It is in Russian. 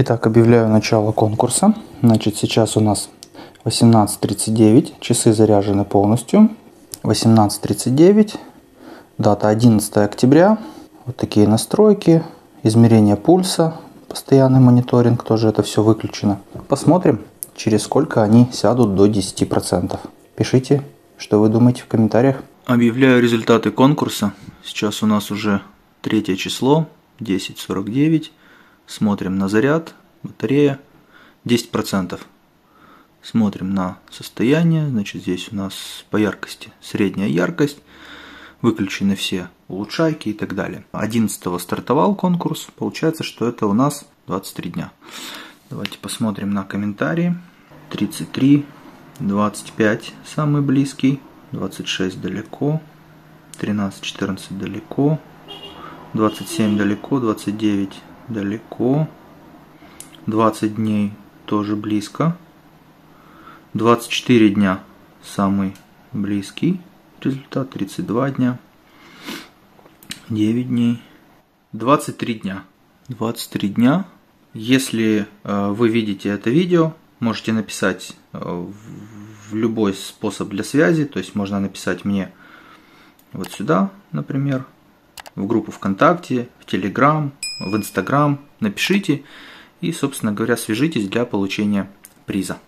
Итак, объявляю начало конкурса. Значит, сейчас у нас 18:39, часы заряжены полностью. 18:39, дата 11 октября. Вот такие настройки, измерение пульса, постоянный мониторинг, тоже это все выключено. Посмотрим, через сколько они сядут до 10%. Пишите, что вы думаете в комментариях. Объявляю результаты конкурса. Сейчас у нас уже 3 число, 10:49. Смотрим на заряд, батарея, 10%. Смотрим на состояние, значит, здесь у нас по яркости средняя яркость, выключены все улучшайки и так далее. 11-го стартовал конкурс, получается, что это у нас 23 дня. Давайте посмотрим на комментарии. 33, 25 самый близкий, 26 далеко, 13, 14 далеко, 27 далеко, 29 далеко, 20 дней тоже близко, 24 дня самый близкий результат, 32 дня, 9 дней, 23 дня. 23 дня. Если вы видите это видео, можете написать в любой способ для связи, то есть можно написать мне вот сюда, например, в группу ВКонтакте, в Telegram, в Instagram, напишите и, собственно говоря, свяжитесь для получения приза.